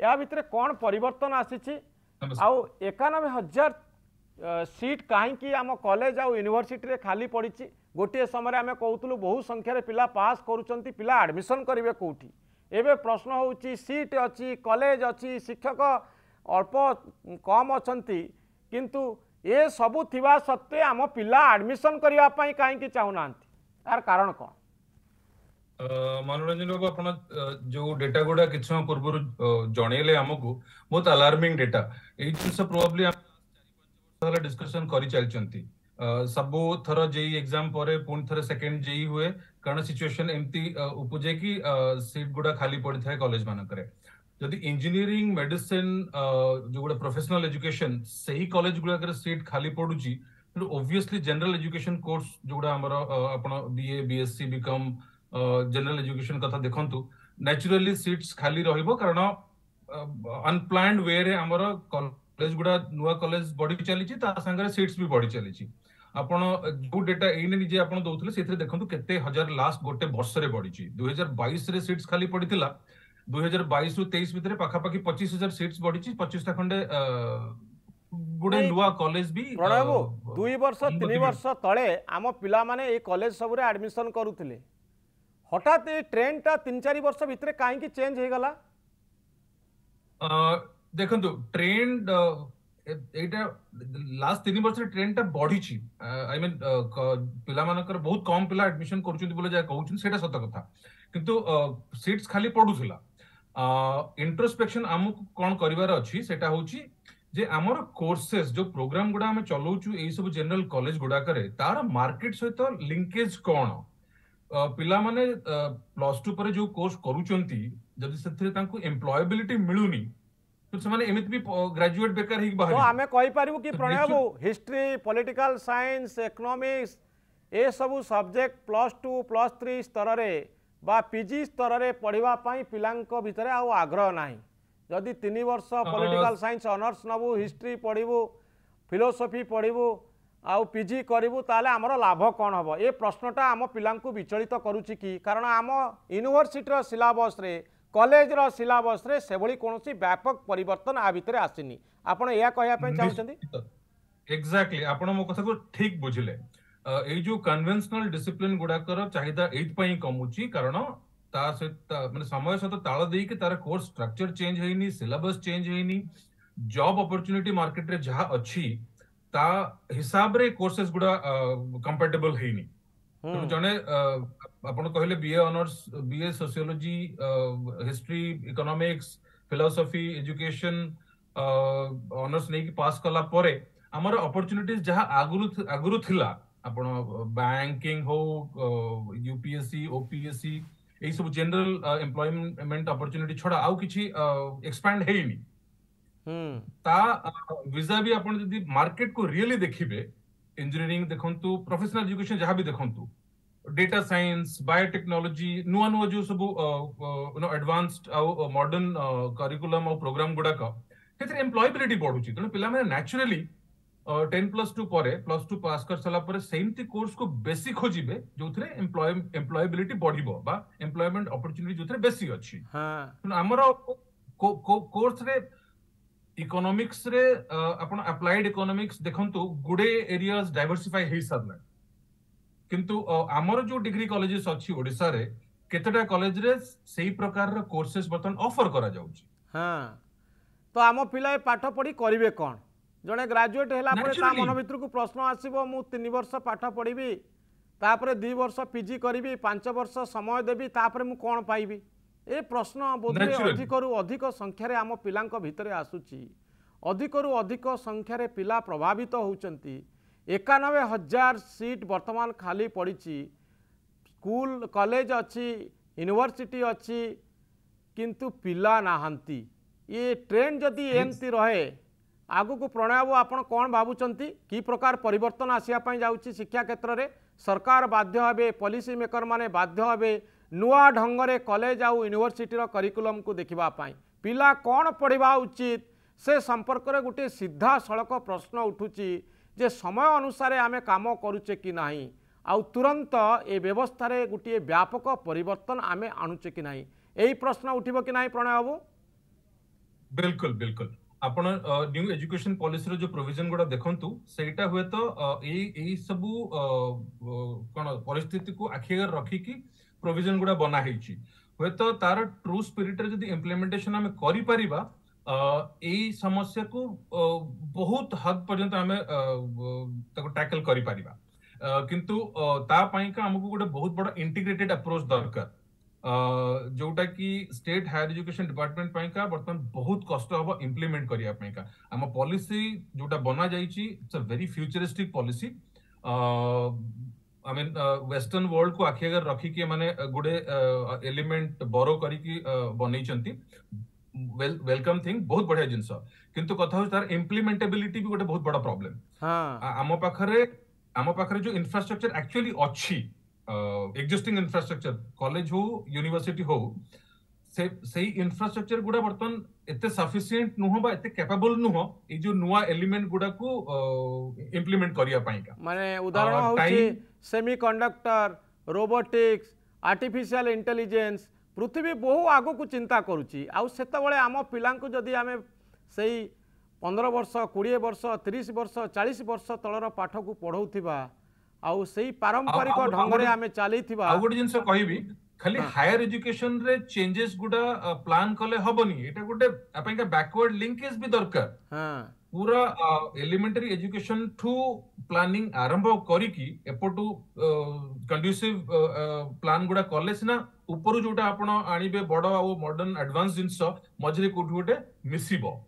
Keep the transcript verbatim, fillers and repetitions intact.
या भितर कौन परिवर्तन आसीछि आउ इक्यानवे हजार सीट कहीं आम कॉलेज आउ यूनिवर्सिटी खाली पड़ी गोटे समय आम कहूँ बहु संख्यार पिला पास करुँच पिला एडमिशन करेंगे कौटी एवं प्रश्न होची सीट अच्छी कॉलेज अच्छी शिक्षक अल्प कम अच्छा किंतु ये सबू थिवा सत्वे आम पिला एडमिशन करने कहीं चाहूना तार कारण कौन मनोरंजन बाबू आप जो डेटा गुड़ा कि समय पूर्व जनइले आमको बहुत अलार्मिंग डेटा ये जिनस प्रोबेबली हम डिस्कशन कर चलती सबू थर जेई एग्जाम पर पुणी थर सेकेंड जेई हुए कारण सिचुएशन एमती उपजे कि सीट गुड़ा खाली पड़ी था कॉलेज मानक जदि इंजीनियरिंग मेडिसिन जो गुड़ा प्रोफेशनल एजुकेशन से ही कॉलेज गुड़ा सीट खाली पड़ुची ओब्वियसली जनरल एजुकेशन कोर्स जोड़ा BA BSc BCom general education कथा देखंतु नेचुरली सीट्स खाली रहिबो कारण अनप्लान्ड वे रे हमर कॉलेज गुडा नुवा कॉलेज बडी चलीची ता संगे सीट्स भी बडी चलीची आपण जो डेटा एने निजे आपण दोथले सेथरे देखंतु केते हजार लास्ट गोटे वर्ष रे बडीची दो हज़ार बाईस रे सीट्स खाली पडितिला दो हज़ार बाईस रु तेईस भितर पाखा पाखी पच्चीस हज़ार सीट्स बडीची पच्चीस ता खंडे गुडे नुवा कॉलेज भी प्रणव दुई वर्ष तीन वर्ष तळे आम पिला माने ए कॉलेज सब रे एडमिशन करूथले हठात ट्रेंड टा तीन चार वर्ष भितर कहीं चेंज हो गला देखो ट्रेंड एटा लास्ट तीन वर्ष ट्रेंड टा बढ़ी आई मीन पिला मानकर बहुत कम पिला एडमिशन करूछन बोले जा कहउछन सेटा सत कथा किंतु सीट्स खाली पडुथिला इंट्रोस्पेक्शन आमको कोन करिवार अछि सेटा होछि जे आमर कोर्सेस जो प्रोग्राम गुडा हम चलाउछु एई सब जनरल कॉलेज गुडा करे तार मार्केट सहित लिंकेज कोन पिला माने प्लस टू पर जो कोर्स करूचंती जब से तांको एम्प्लॉयबिलिटी मिलूनी तो से माने एमित भी ग्रेजुएट बेकार ही बाहर तो आमे कहि पारिबो कि प्रणव बाबू हिस्ट्री पॉलिटिकल साइंस इकोनॉमिक्स ए सब subject plus two plus three स्तर रे बा पीजी स्तर रे पढ़िबा पई पिलांको भितरे आ आग्रह नाही जदि तीन वर्ष पॉलिटिकल साइंस ऑनर्स नबू हिस्ट्री पढ़िबू फिलोसफी पढ़िबू आउ पीजी करू ताले आमर लाभ कौन हम ये प्रश्नटा आम पिलांकु विचलित करुछि कि कारण आम यूनिवर्सिटी सिलेबस रे कॉलेज रो सिलेबस रे सेबळी कोनोसी व्यापक परिवर्तन आ भितर आसिनी आपण या कहया पे चाहउछंती एग्जैक्टली आपण मो कथा को ठीक बुझिले ए जो कन्वेंशनल डिसिप्लिन गुडा कर चाहिदा एत पई कमुछि कारण ता से माने समय सहित ताळ देई कि तार कोर्स स्ट्रक्चर चेंज हेनी सिलेबस चेंज हेनी जॉब अपॉर्चुनिटी मार्केट रे जहा अछि ता हिसाब रे कोर्सेस गुडा कंपैटिबल है नी तो जने आपण कहले BA honours BA sociology history economics philosophy education honours नै कि पास कला परे हमर अपॉर्चुनिटीज जहा आगुरु आगुरु थिला आपण बैंकिंग हो यूपीएससी ओपीएससी ए सब जनरल एम्प्लॉयमेंट अपॉर्चुनिटी छोड़ा आउ किछि एक्सपैंड है नी ता वीजा भी आपण जदी मार्केट को रियली देखिबे इंजीनियरिंग देखंतु प्रोफेशनल एजुकेशन जहां भी देखंतु डेटा साइंस बायोटेक्नोलॉजी नुआ नुआ जो सब नो एडवांस्ड आ मॉडर्न करिकुलम आ प्रोग्राम गुडा का केते एम्प्लॉयबिलिटी बढ़ुची तो पिला माने नेचुरली टेन प्लस टू पर प्लस टू पास कर सला पर सेमती कोर्स को बेसी खोजिबे जोथरे एम्प्लॉय एम्प्लॉयबिलिटी बढ़िबो बा एम्प्लॉयमेंट अपॉर्चुनिटी जोथरे बेसी अछि हां हमर कोर्स रे इकोनॉमिक्स रे अपन अप्लाइड इकोनॉमिक्स देखंतु गुडे एरियाज डाइवर्सिफाई हे सारला किंतु आमर जो डिग्री कॉलेजेस अछि ओडिसा रे केतेटा कॉलेज रे सेही प्रकार रे कोर्सेस बतन ऑफर करा जाउची हां तो आमो पिलाए पाठ पढी करिवे कोन जने ग्रेजुएट हेला परे ता मन भीतर को प्रश्न आसीबो मु तीन वर्ष पाठ पढीबी तापर दो वर्ष पीजी करिबी पांच वर्ष समय देबी तापर मु कोन पाइबी ए प्रश्न बोधे अधिक रु अधिक संख्यार आम पिलांक भितर आसुची अधिक रु अधिक संख्यार पिला प्रभावित होउचंती इक्यानवे हजार सीट वर्तमान खाली पड़ी स्कूल कॉलेज अच्छी यूनिवर्सिटी अच्छी किंतु पिला नाहंती ये ट्रेंड जदि एमती रहे आगु को प्रणव आपण कौन भावुचंती की प्रकार परिवर्तन आसिया पई जाउची शिक्षा क्षेत्र में सरकार बाध्य हेबे पॉलिसी मेकर माने बाध्य हेबे नुआ ढंग रे कॉलेज आउ यूनिवर्सिटी रो करिकुलम को देखिबा पाई पिला कौन पढ़िबा उचित से संपर्क रे गुटे सीधा सड़क प्रश्न उठुची जे समय अनुसार आमे काम करूचे कि नाही आउ तुरंत ए व्यवस्था रे गुटे व्यापक परिवर्तन आमे आणुचे कि नाही एही प्रश्न उठिबो कि नाही प्रणव बाबू बिल्कुल बिल्कुल आपण न्यू एजुकेशन पॉलिसी रो जो प्रोविजन गुडा देखंतु सेटा हुए तो एई एई सबु कोन परिस्थिति को आखिर रखी की प्रोविजन गुडा बना हेची हुए तो तार ट्रू स्पिरिट रे जदी इंप्लीमेंटेशन हम करि परिबा एई समस्या को बहुत हद पर्यंत हम ताको टैकल करि परिबा किंतु ता पई का हमकु गुडा बहुत बड़ा इंटीग्रेटेड अप्रोच दरकार जोटा कि स्टेट हायर एजुकेशन डिपार्टमेंट पाई का बर्तमान बहुत कष्ट हम इम्प्लीमेंट करिया पाई का हम पॉलिसी जोटा बना जाइची it's a very futuristic policy I mean western world को आखि अगर रखी के माने गुडे एलिमेंट बरो करी की बनै चंती वेल वेलकम थिंग बहुत बढ़िया जिंस किंतु कथा तार इम्प्लीमेंटेबिलिटी भी गोटे बहुत बड़ा प्रॉब्लम हां हम पाखरे हम पाखरे जो इंफ्रास्ट्रक्चर एक्चुअली अछि एग्जिस्टिंग इंफ्रास्ट्रक्चर कॉलेज हो यूनिवर्सिटी हो से सही इंफ्रास्ट्रक्चर गुडा बर्तन एते सफिशिएंट नुह बा एते कैपेबल नुह ए जो नुवा एलिमेंट गुडा को इंप्लीमेंट करिया पाई का माने उदाहरण होउचे सेमीकंडक्टर रोबोटिक्स आर्टिफिशियल इंटेलिजेंस पृथ्वी बहु आगो को चिंता करूची आ सेते बळे आम पिलां को जदी आमे सही पंद्रह वर्ष बीस वर्ष तीस वर्ष चालीस वर्ष तलर पाठ को पढौथिबा आउ सही पारंपरिक ढंगरे आमे चाली थिबा आ गोटे जिंस कहिबी खाली हायर एजुकेशन रे चेंजेस गुडा प्लान कले हबनी एटा गोटे आपनका बैकवर्ड लिंकेज भी दरकार हां पूरा एलिमेंटरी एजुकेशन टू प्लानिंग आरंभ करी की एपोटू कंड्यूसिव प्लान गुडा कले सिना ऊपर जोटा आपण आनीबे बडो आ मॉडर्न एडवांस जिंस मजरे कोठोटे मिसिबो।